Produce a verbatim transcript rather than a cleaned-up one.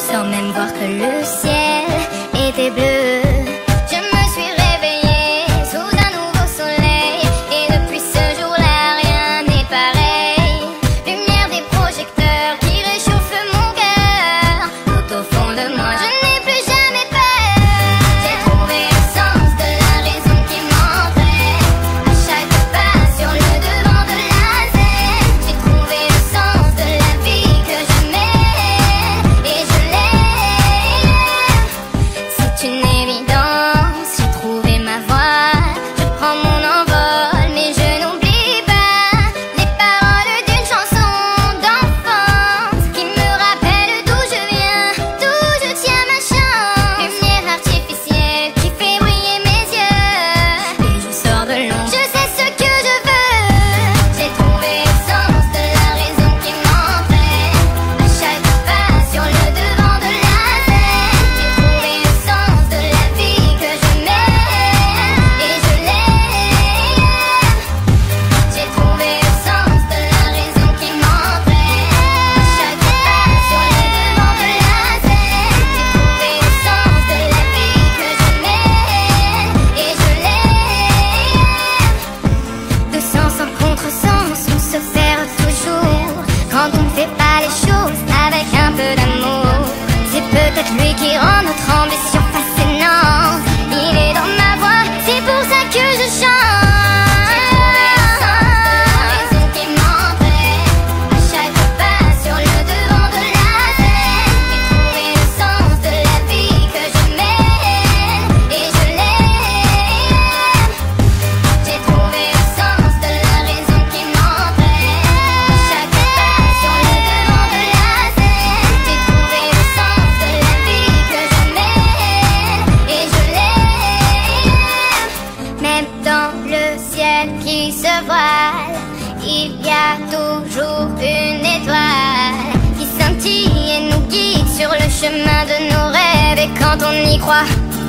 sans même voir que le ciel était bleu. Quand on y croit.